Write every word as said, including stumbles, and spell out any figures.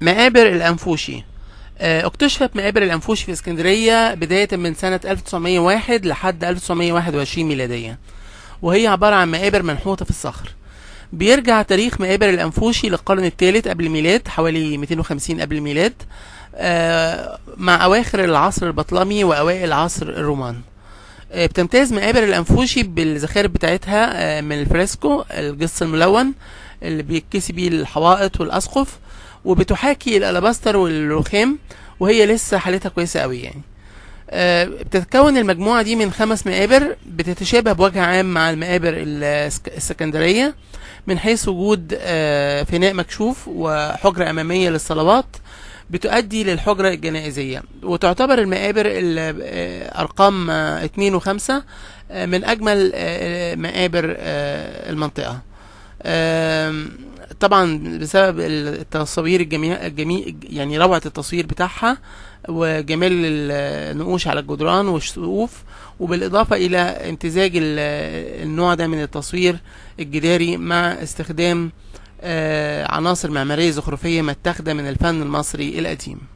مقابر الانفوشي. اكتشفت مقابر الانفوشي في اسكندريه بدايه من سنه ألف وتسعمية وواحد لحد ألف وتسعمية وواحد وعشرين ميلاديه، وهي عباره عن مقابر منحوته في الصخر. بيرجع تاريخ مقابر الانفوشي للقرن الثالث قبل الميلاد، حوالي مئتين وخمسين قبل الميلاد، مع اواخر العصر البطلمي واوائل عصر الرومان. بتمتاز مقابر الانفوشي بالزخارف بتاعتها من الفريسكو، الجص الملون اللي بيتكسي بيه الحوائط والاسقف، وبتحاكي الالاباستر والرخام، وهي لسه حالتها كويسه قوي يعني. أه بتتكون المجموعه دي من خمس مقابر بتتشابه بوجه عام مع المقابر الاسكندريه، من حيث وجود أه فناء مكشوف وحجره اماميه للصلوات بتؤدي للحجره الجنائزيه. وتعتبر المقابر ارقام اتنين وخمسة من اجمل مقابر المنطقه، طبعا بسبب التصوير الجميع الجميع يعني روعه التصوير بتاعها وجمال النقوش على الجدران والسقوف، وبالاضافه الى امتزاج النوع ده من التصوير الجداري مع استخدام عناصر معماريه زخرفيه متاخده من الفن المصري القديم.